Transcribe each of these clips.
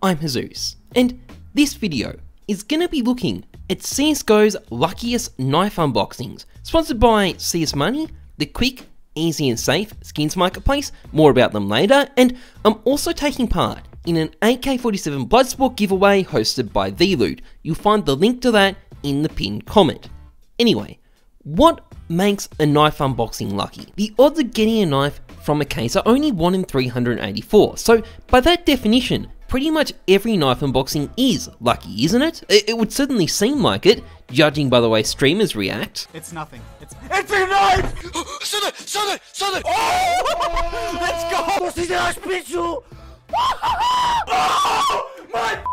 I'm Ursus, and this video is going to be looking at CSGO's luckiest knife unboxings, sponsored by CS Money, the quick, easy and safe skins marketplace, more about them later, and I'm also taking part in an AK-47 Bloodsport giveaway hosted by VLOOT. You'll find the link to that in the pinned comment. Anyway, what makes a knife unboxing lucky? The odds of getting a knife from a case are only 1 in 384, so by that definition, pretty much every knife unboxing is lucky, isn't it? It would certainly seem like it, judging by the way streamers react. It's nothing. It's a knife! Shut it! Oh! Let's go! Oh! My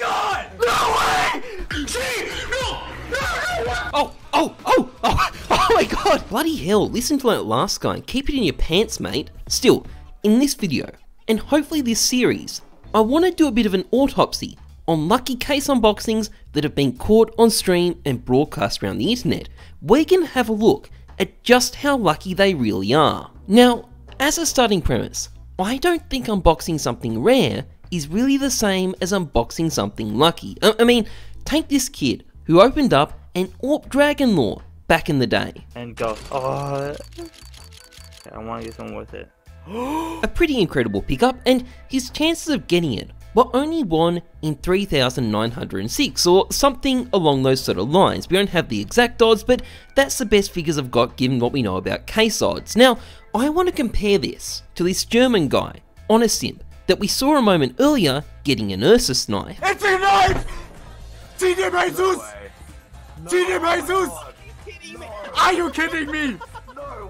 God! No way! Gee! No! Oh my God! Bloody hell, listen to that last guy. Keep it in your pants, mate. Still, in this video, and hopefully this series, I want to do a bit of an autopsy on lucky case unboxings that have been caught on stream and broadcast around the internet. We're going to have a look at just how lucky they really are. Now, as a starting premise, I don't think unboxing something rare is really the same as unboxing something lucky. I mean, take this kid who opened up an AWP Dragon Lore back in the day. And go, oh, I want to do something with it. A pretty incredible pickup, and his chances of getting it were only 1 in 3,906 or something along those sort of lines. We don't have the exact odds, but that's the best figures I've got given what we know about case odds. Now, I want to compare this to this German guy on a simp that we saw a moment earlier getting an Ursus knife. It's a knife! TD Jesus! TD Jesus! Are you kidding me?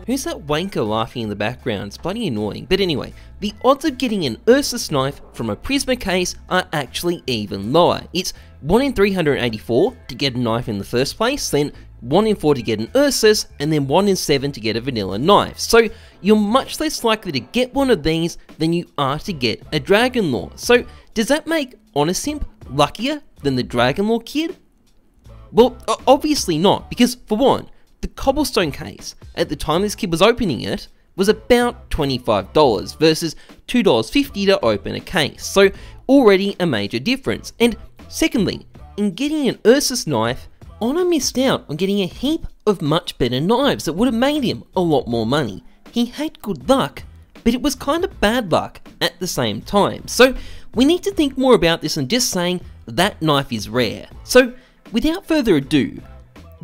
Who's that wanker laughing in the background? It's bloody annoying. But anyway, the odds of getting an Ursus knife from a Prisma case are actually even lower. It's 1 in 384 to get a knife in the first place, then 1 in 4 to get an Ursus, and then 1 in 7 to get a vanilla knife. So you're much less likely to get one of these than you are to get a Dragon Lore. So does that make Honest Simp luckier than the Dragon Lore kid? Well, obviously not, because for one, the cobblestone case, at the time this kid was opening it, was about $25 versus $2.50 to open a case, so already a major difference. And secondly, in getting an Ursus knife, Honor missed out on getting a heap of much better knives that would have made him a lot more money. He had good luck, but it was kind of bad luck at the same time. So we need to think more about this than just saying that knife is rare. So without further ado,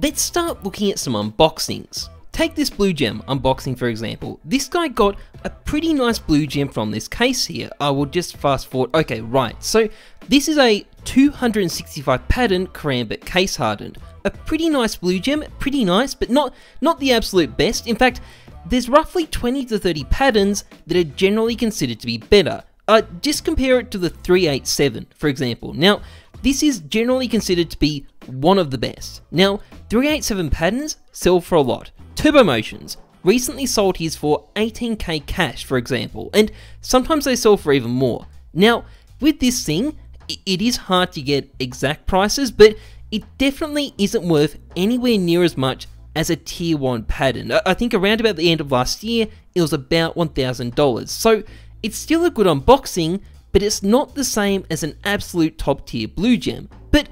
let's start looking at some unboxings. Take this blue gem unboxing for example. This guy got a pretty nice blue gem from this case here. I will just fast forward. Okay, right. So this is a 265 pattern Karambit case hardened. A pretty nice blue gem, pretty nice, but not the absolute best. In fact, there's roughly 20 to 30 patterns that are generally considered to be better. Just compare it to the 387, for example. Now, this is generally considered to be one of the best. Now, 387 patterns sell for a lot. Turbo Motions recently sold his for 18k cash, for example, and sometimes they sell for even more. Now, with this thing, it is hard to get exact prices, but it definitely isn't worth anywhere near as much as a tier 1 pattern. I think around about the end of last year, it was about $1,000. So it's still a good unboxing, but it's not the same as an absolute top tier blue gem. But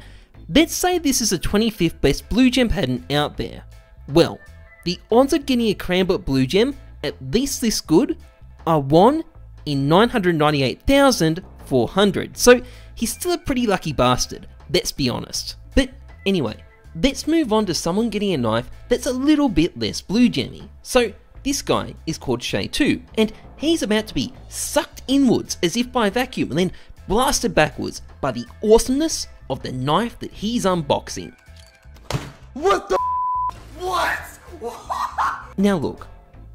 let's say this is the 25th best blue gem pattern out there. Well, the odds of getting a Karambit blue gem, at least this good, are 1 in 998,400. So he's still a pretty lucky bastard, let's be honest. But anyway, let's move on to someone getting a knife that's a little bit less blue gemmy. So this guy is called Shay2, and he's about to be sucked inwards as if by a vacuum and then blasted backwards by the awesomeness of the knife that he's unboxing. What the f***? What? Now look,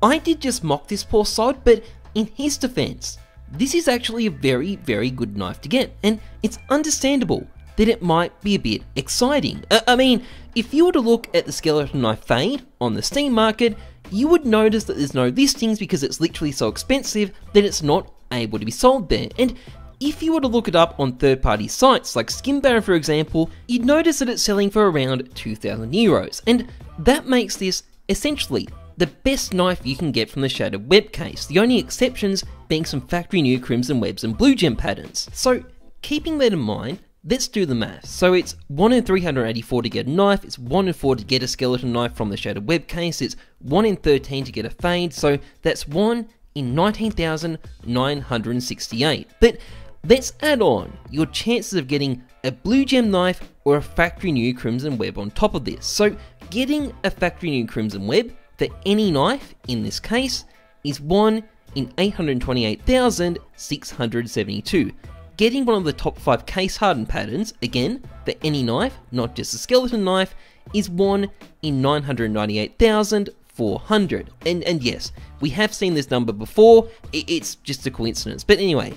I did just mock this poor sod, but in his defense, this is actually a very, very good knife to get, and it's understandable that it might be a bit exciting. I mean, if you were to look at the Skeleton Knife fade on the Steam market, you would notice that there's no listings because it's literally so expensive that it's not able to be sold there. And if you were to look it up on third-party sites like Skin Baron for example, you'd notice that it's selling for around 2,000 euros. And that makes this essentially the best knife you can get from the Shattered Web case, the only exceptions being some factory new Crimson Webs and Blue Gem patterns. So keeping that in mind, let's do the math. So it's 1 in 384 to get a knife, it's 1 in 4 to get a skeleton knife from the Shattered Web case, it's 1 in 13 to get a fade, so that's 1 in 19,968. But let's add on your chances of getting a blue gem knife or a factory new Crimson Web on top of this. So getting a factory new Crimson Web for any knife in this case is 1 in 828,672. Getting one of the top 5 case hardened patterns, again, for any knife, not just a skeleton knife, is 1 in 998,400. And yes, we have seen this number before, it's just a coincidence. But anyway,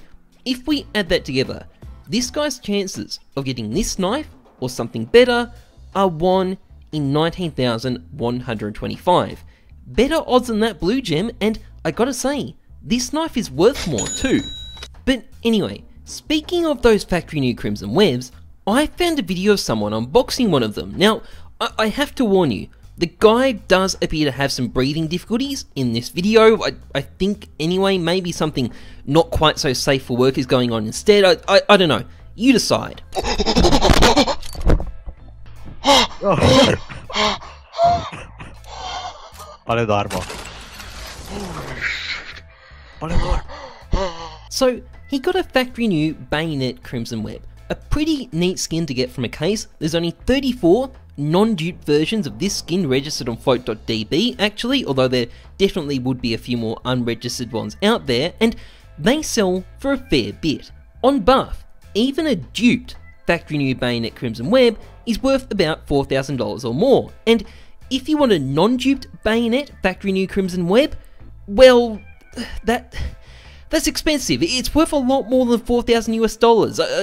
if we add that together, this guy's chances of getting this knife or something better are 1 in 19,125. Better odds than that blue gem, and I gotta say, this knife is worth more too. But anyway, speaking of those factory new Crimson Webs, I found a video of someone unboxing one of them. Now, I have to warn you, the guy does appear to have some breathing difficulties in this video. I think anyway, maybe something not quite so safe for work is going on instead. I don't know. You decide. So, he got a factory new Bayonet Crimson Web, a pretty neat skin to get from a case. There's only 34 non-dupe versions of this skin registered on float.db actually, although there definitely would be a few more unregistered ones out there, and they sell for a fair bit. On Buff, even a duped factory new Bayonet Crimson Web is worth about $4,000 or more, and if you want a non-duped Bayonet factory new Crimson Web, well, that's expensive. It's worth a lot more than $4,000 US.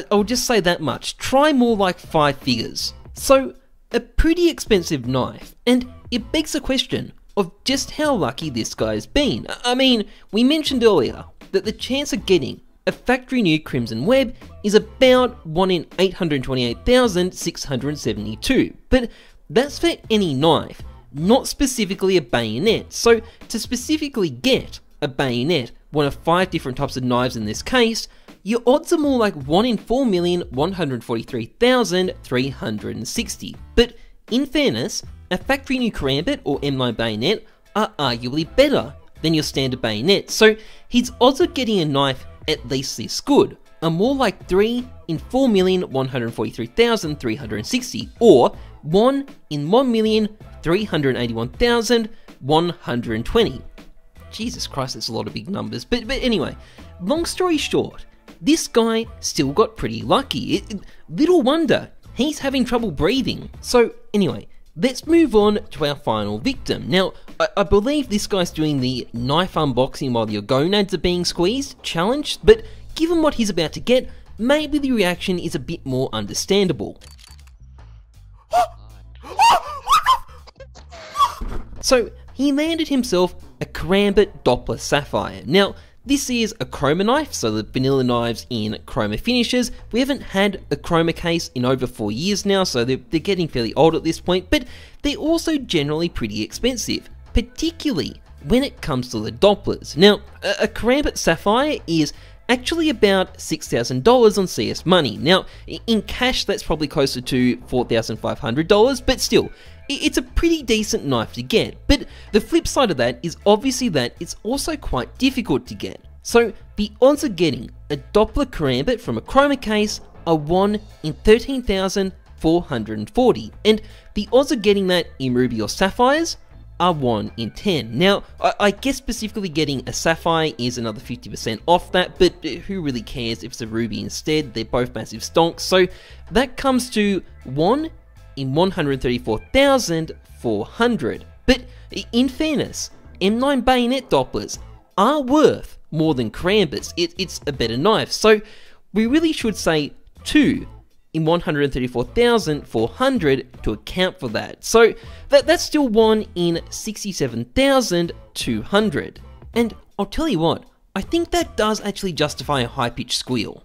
I'll just say that much. Try more like 5 figures. So, a pretty expensive knife, and it begs the question of just how lucky this guy's been. I mean, we mentioned earlier that the chance of getting a factory new Crimson Web is about 1 in 828,672, but that's for any knife, not specifically a bayonet. So, to specifically get a bayonet, one of 5 different types of knives in this case, your odds are more like 1 in 4,143,360. But in fairness, a factory new Karambit or M9 Bayonet are arguably better than your standard bayonet, so his odds of getting a knife at least this good are more like 3 in 4,143,360, or 1 in 1,381,120. Jesus Christ, that's a lot of big numbers. But anyway, long story short, this guy still got pretty lucky. Little wonder he's having trouble breathing. So anyway, let's move on to our final victim. Now, I believe this guy's doing the knife unboxing while your gonads are being squeezed challenge, but given what he's about to get, maybe the reaction is a bit more understandable. So, he landed himself a Karambit Doppler Sapphire. Now, this is a Chroma knife, so the vanilla knives in Chroma finishes. We haven't had a Chroma case in over 4 years now, so they're getting fairly old at this point, but they're also generally pretty expensive, particularly when it comes to the Dopplers. Now, a Karambit Sapphire is actually about $6,000 on CS Money. Now, in cash, that's probably closer to $4,500, but still, it's a pretty decent knife to get. But the flip side of that is obviously that it's also quite difficult to get. So, the odds of getting a Doppler Karambit from a Chroma case are 1 in 13,440, and the odds of getting that in Ruby or Sapphires are 1 in 10. Now, I guess specifically getting a Sapphire is another 50% off that, but who really cares if it's a Ruby instead? They're both massive stonks, so that comes to 1 in 134,400. But in fairness, M9 Bayonet Dopplers are worth more than Karambits. It's a better knife, so we really should say 2 in 134,400 to account for that. So that's still 1 in 67,200. And I'll tell you what, I think that does actually justify a high-pitched squeal.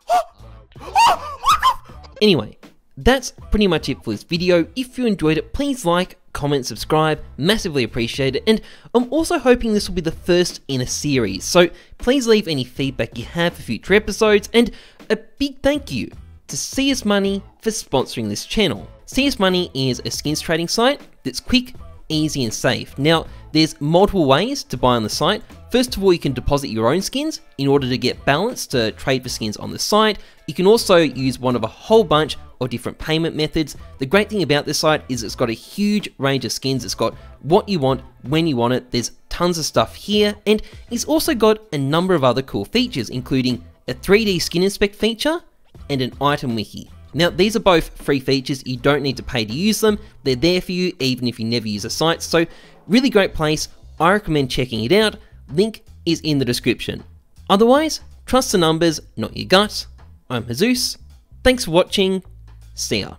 Anyway, that's pretty much it for this video. If you enjoyed it, please like, comment, subscribe, massively appreciate it, and I'm also hoping this will be the first in a series, so please leave any feedback you have for future episodes, and a big thank you to CS Money for sponsoring this channel. CS Money is a skins trading site that's quick, easy and safe. Now, there's multiple ways to buy on the site. First of all, you can deposit your own skins in order to get balance to trade for skins on the site. You can also use one of a whole bunch of different payment methods. The great thing about this site is it's got a huge range of skins. It's got what you want, when you want it. There's tons of stuff here, and it's also got a number of other cool features, including a 3D skin inspect feature and an item wiki. Now, these are both free features. You don't need to pay to use them. They're there for you even if you never use a site. So really great place. I recommend checking it out. Link is in the description. Otherwise, trust the numbers, not your guts. I'm Jesus. Thanks for watching. See ya.